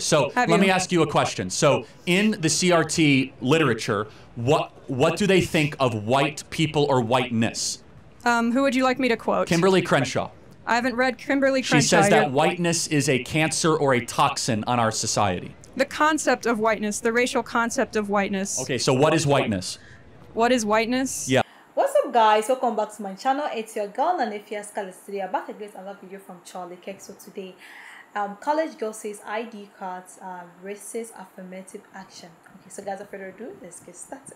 So let me ask you a question. So in the CRT literature, what do they think of white people or whiteness? Who would you like me to quote? Kimberlé Crenshaw. I haven't read Kimberlé Crenshaw. She says that whiteness is a cancer or a toxin on our society. The concept of whiteness, the racial concept of whiteness. Okay, so what is whiteness? What is whiteness? Yeah. What's up, guys? Welcome back to my channel. It's your girl, and if you're Scarlet today, I'm back again with another video from Charlie Kirk. So today, college girl says ID cards are racist affirmative action. Okay, so guys, without further ado, let's get started.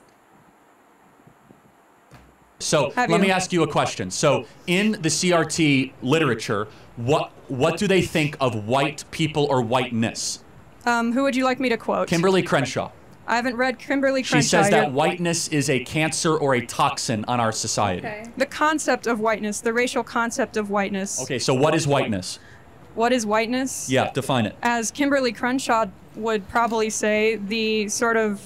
So let me ask you a question. So in the CRT literature, what do they think of white people or whiteness? Who would you like me to quote? Kimberlé Crenshaw. I haven't read Kimberlé Crenshaw. She says that whiteness is a cancer or a toxin on our society. Okay. The concept of whiteness, the racial concept of whiteness. Okay, so what is whiteness? What is whiteness? Yeah, define it. As Kimberlé Crenshaw would probably say, the sort of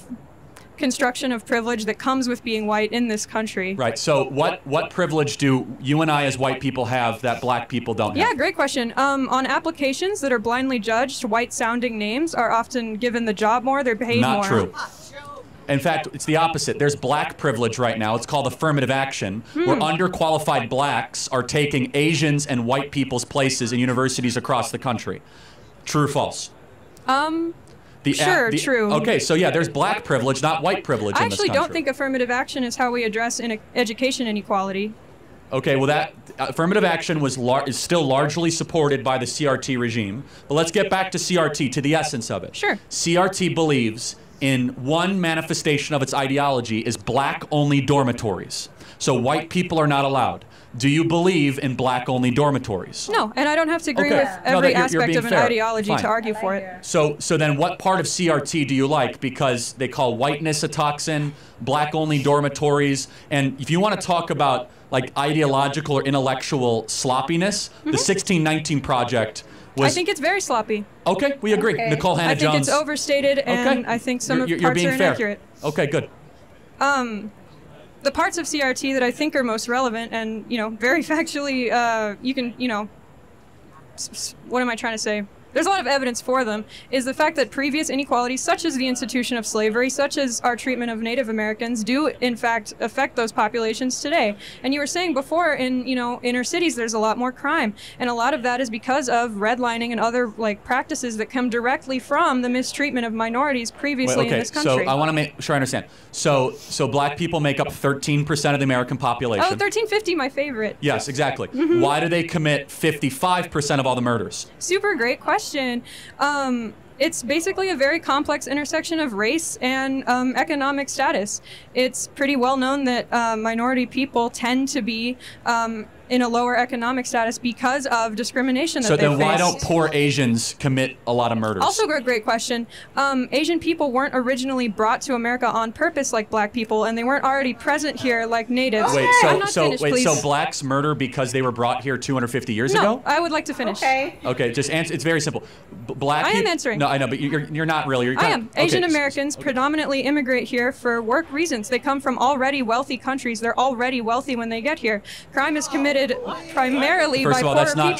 construction of privilege that comes with being white in this country. Right, so what privilege do you and I as white people have that black people don't have? Yeah, great question. On applications that are blindly judged, white-sounding names are often given the job more, they're paid more. Not true. In fact, it's the opposite. There's black privilege right now. It's called affirmative action, where underqualified blacks are taking Asians and white people's places in universities across the country. True or false? Sure, true. Okay, so yeah, there's black privilege, not white privilege in this country. I actually don't think affirmative action is how we address education inequality. Okay, well that affirmative action is still largely supported by the CRT regime. But let's get back to CRT, to the essence of it. Sure. CRT believes in one manifestation of its ideology is black-only dormitories. So white people are not allowed. Do you believe in black-only dormitories? No, and I don't have to agree with every aspect of an ideology to argue for it. So then what part of CRT do you like? Because they call whiteness a toxin, black-only dormitories, and if you want to talk about like ideological or intellectual sloppiness, the 1619 Project was... I think it's very sloppy. Okay, we agree. Okay. Nicole Hannah-Jones. I think it's overstated, and I think some of the parts are inaccurate. Okay, good. The parts of CRT that I think are most relevant and, you know, very factually, you can, you know, what am I trying to say? There's a lot of evidence for them, is the fact that previous inequalities, such as the institution of slavery, such as our treatment of Native Americans, do in fact affect those populations today. And you were saying before, in, you know, inner cities, there's a lot more crime. And a lot of that is because of redlining and other like practices that come directly from the mistreatment of minorities previously in this country. So I want to make sure I understand. So black people make up 13% of the American population. Oh, 1350, my favorite. Yes, exactly. Why do they commit 55% of all the murders? Super great question. It's basically a very complex intersection of race and economic status. It's pretty well known that minority people tend to be in a lower economic status because of discrimination that they face. So then why don't poor Asians commit a lot of murders? Also a great question. Asian people weren't originally brought to America on purpose like black people, and they weren't already present here like natives. Okay. Wait, so blacks murder because they were brought here 250 years ago? I would like to finish. Okay. Okay, just answer, it's very simple. Black I am answering. No, I know, but you're not really. You're I am. Asian Americans predominantly immigrate here for work reasons. They come from already wealthy countries. They're already wealthy when they get here. Crime is committed primarily by poorer people. First of all, that's not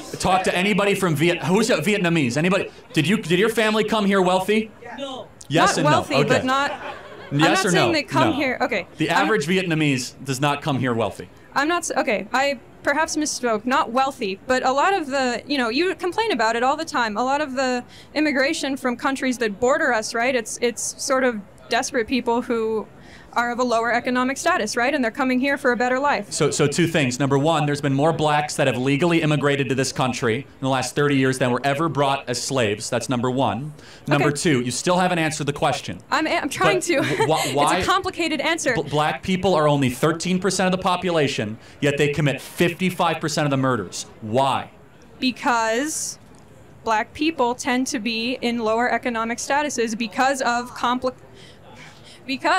true. Talk to anybody from Vietnamese. Anybody? Did your family come here wealthy? No. Yes and no. Not wealthy, but not. Yes or no? I'm not saying they come here. Okay. The average Vietnamese does not come here wealthy. I'm not. Okay. I perhaps misspoke. Not wealthy, but a lot of the, you know, you complain about it all the time. A lot of the immigration from countries that border us, right? It's sort of desperate people who are of a lower economic status, right? And they're coming here for a better life. So two things. Number one, there's been more blacks that have legally immigrated to this country in the last 30 years than were ever brought as slaves. That's number one. Number two, you still haven't answered the question. I'm trying to. Why? It's a complicated answer. Black people are only 13% of the population, yet they commit 55% of the murders. Why? Because black people tend to be in lower economic statuses because of this CRT.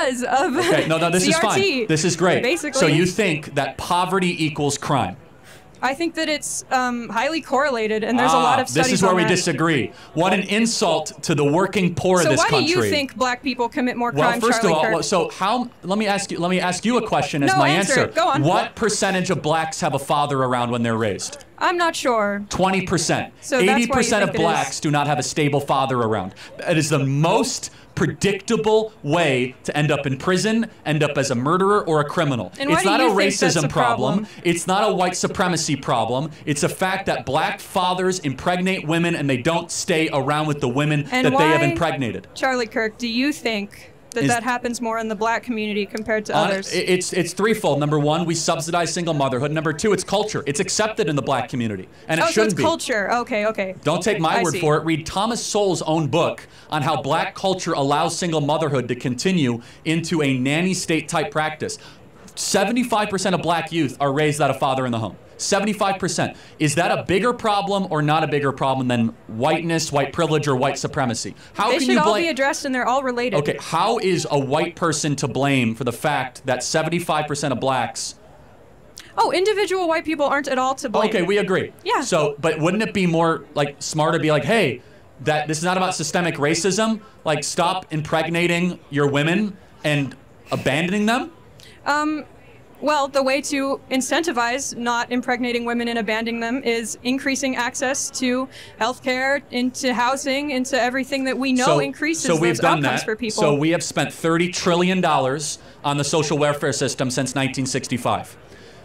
Is fine. This is great. Basically. So you think that poverty equals crime? I think that it's highly correlated, and there's a lot of studies on that. This is where we disagree. What an insult to the working poor of this country. So why do you think black people commit more crime, Charlie Kirk? Well, first of all, let me ask you a question as my answer. Go on. What percentage of blacks have a father around when they're raised? I'm not sure. 20%. So 80% of blacks do not have a stable father around. It is the most predictable way to end up in prison, end up as a murderer or a criminal. It's not a racism problem. It's not a white supremacy problem. It's a fact that black fathers impregnate women and they don't stay around with the women that they have impregnated. Charlie Kirk, do you think that happens more in the black community compared to others? It's threefold. Number one, we subsidize single motherhood. Number two, it's culture. It's accepted in the black community, and it shouldn't be. Oh, so it's culture. Okay, okay. Don't take my word for it. Read Thomas Sowell's own book on how black culture allows single motherhood to continue into a nanny state type practice. 75% of black youth are raised without a father in the home. 75%. Is that a bigger problem or not a bigger problem than whiteness, white privilege, or white supremacy? How can you blame? They should all be addressed and they're all related. Okay, how is a white person to blame for the fact that 75% of blacks... Oh, individual white people aren't at all to blame. Okay, we agree. Yeah. So, but wouldn't it be more, like, smarter to be like, hey, that this is not about systemic racism. Like, stop impregnating your women and abandoning them? Well, the way to incentivize not impregnating women and abandoning them is increasing access to healthcare, into housing, into everything that we know increases those outcomes for people. So we have spent $30 trillion on the social welfare system since 1965.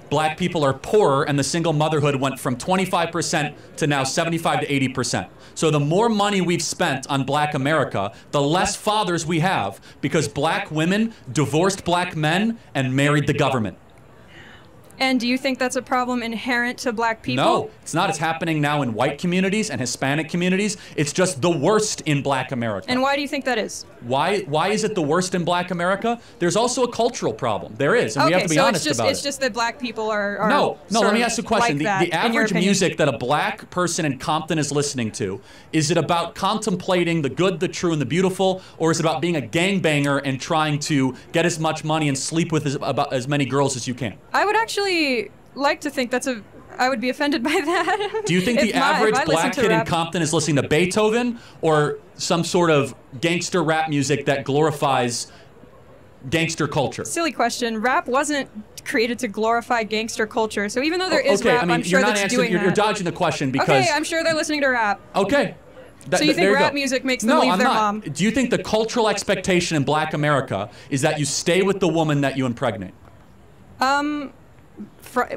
Black people are poorer, and the single motherhood went from 25% to now 75 to 80%. So the more money we've spent on black America, the less fathers we have, because black women divorced black men and married the government. And do you think that's a problem inherent to black people? No, it's not. It's happening now in white communities and Hispanic communities. It's just the worst in black America. And why do you think that is? Why is it the worst in black America? There's also a cultural problem. There is, and we have to be honest about it. Okay, so it's just that black people are No, let me ask you a question. The average music that a black person in Compton is listening to, is it about contemplating the good, the true, and the beautiful, or is it about being a gangbanger and trying to get as much money and sleep with as many girls as you can? I would actually like to think that's a... I would be offended by that. Do you think the average black kid in Compton is listening to Beethoven or some sort of gangster rap music that glorifies gangster culture? Silly question. Rap wasn't created to glorify gangster culture. So even though there is rap, I'm sure that's doing that. You're dodging the question because... Okay, I'm sure they're listening to rap. Okay. So you think rap music makes them leave their mom? Do you think the cultural expectation in black America is that you stay with the woman that you impregnate?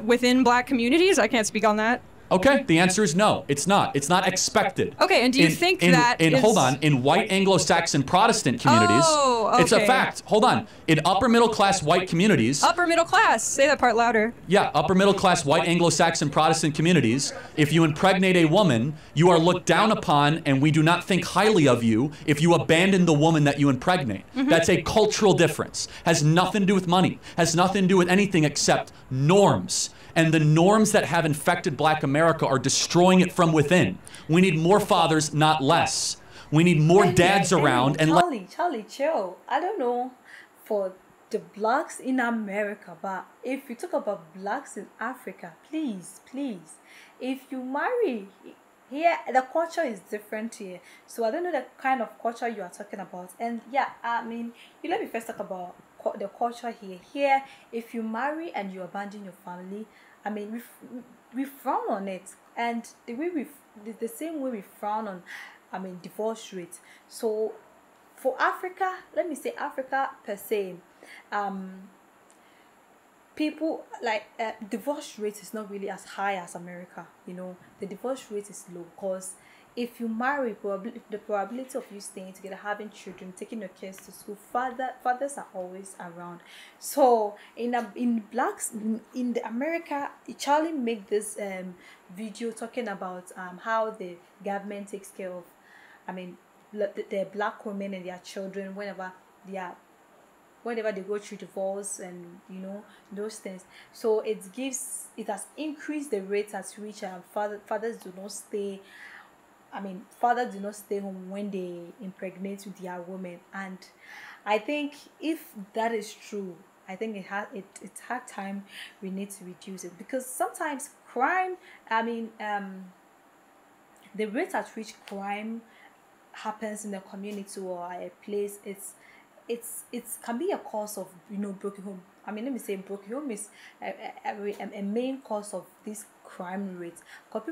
Within black communities? I can't speak on that. Okay, the answer is no, it's not. It's not expected. Okay, and do you think that is... Hold on, in white Anglo-Saxon Protestant communities, it's a fact. Hold on, in upper middle class white communities... Upper middle class, say that part louder. Yeah, upper middle class white Anglo-Saxon Protestant communities, if you impregnate a woman, you are looked down upon and we do not think highly of you if you abandon the woman that you impregnate. Mm-hmm. That's a cultural difference. Has nothing to do with money, has nothing to do with anything except norms. And the norms that have infected black America are destroying it from within. We need more fathers, not less. We need more dads around. And Charlie, chill. I don't know for the blacks in America, but if you talk about blacks in Africa, please, if you marry here, the culture is different here. So I don't know the kind of culture you are talking about. And yeah, I mean, let me first talk about the culture here. Here, if you marry and you abandon your family, I mean, we frown on it, and the way the same way we frown on, I mean, divorce rates. So, for Africa, let me say Africa per se, people like divorce rate is not really as high as America. You know, the divorce rate is low because if you marry, the probability of you staying together, having children, taking your kids to school, fathers are always around. So in the America, Charlie made this video talking about how the government takes care of, I mean, the black women and their children whenever they go through divorce and, you know, those things. So it has increased the rates at which fathers do not stay. I mean, fathers do not stay home when they impregnate with their women, and I think if that is true, I think it's hard time we need to reduce it, because sometimes crime, I mean, the rate at which crime happens in the community or a place, it can be a cause of, you know, broken home. I mean, let me say broken home is a main cause of this crime rates. Because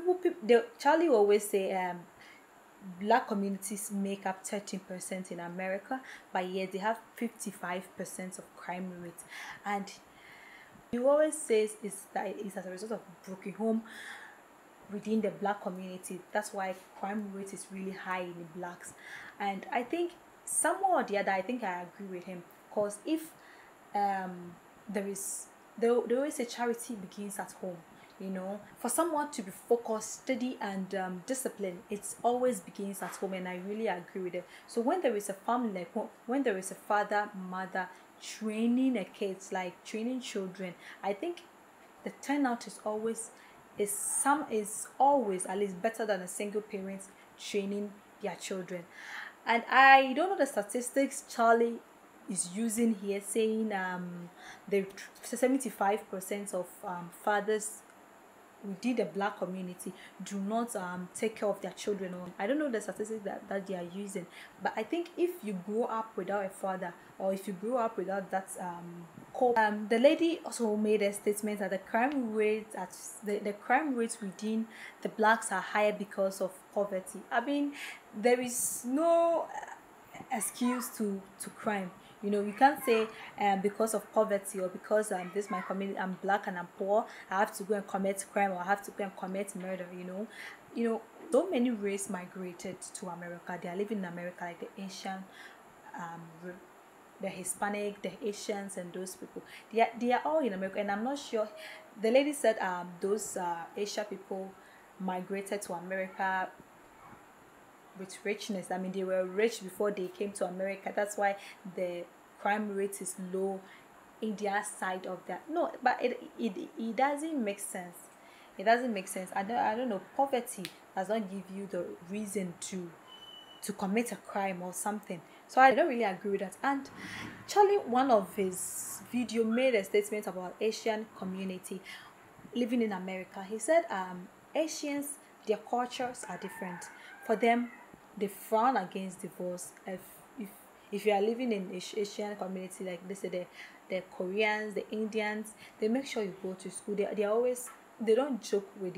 Charlie will always say black communities make up 13% in America, but yet they have 55% of crime rates. And he always says is that it's as a result of broken home within the black community. That's why crime rate is really high in blacks. And I think somewhere or the other, I think I agree with him, because if they always say charity begins at home. You know, for someone to be focused, steady, and disciplined, it always begins at home, and I really agree with it. So when there is a family, like when there is a father, mother training a kids, like training children, I think the turnout is always at least better than a single parent training their children. And I don't know the statistics Charlie is using here, saying the 75% of fathers within the black community do not take care of their children. I don't know the statistics that they are using, but I think if you grow up without a father, or if you grow up without that the lady also made a statement that the crime rates within the blacks are higher because of poverty. I mean, there is no excuse to crime. You know, you can't say because of poverty, or because this is my community, I'm black and I'm poor, I have to go and commit crime, or I have to go and commit murder. You know, so many races migrated to America. They are living in America, like the Asian, the Hispanic, the Asians, and those people. They are all in America, and I'm not sure. The lady said those Asian people migrated to America with richness. I mean, they were rich before they came to America. That's why the crime rate is low in their side of that. No, but it doesn't make sense. It doesn't make sense. I don't know. Poverty does not give you the reason to commit a crime or something. So I don't really agree with that. And Charlie, one of his video, made a statement about Asian community living in America. He said, Asians, their cultures are different. For them, they frown against divorce. If you are living in Asian community, like they say, the Koreans, the Indians, they make sure you go to school. They don't joke with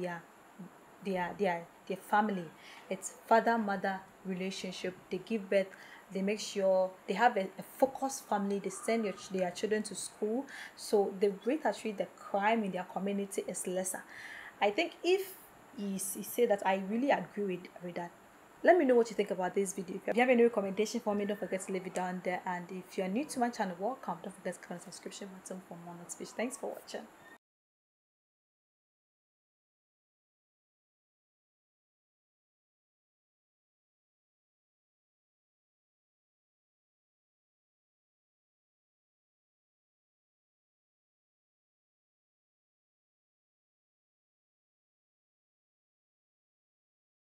their family. It's father-mother relationship. They give birth. They make sure they have a focused family. They send their children to school. So the rate actually the crime in their community is lesser. I think if he said that, I really agree with that. Let me know what you think about this video. If you have any recommendation for me, don't forget to leave it down there. And if you are new to my channel, welcome. Don't forget to click on the subscription button for more notifications. Thanks for watching.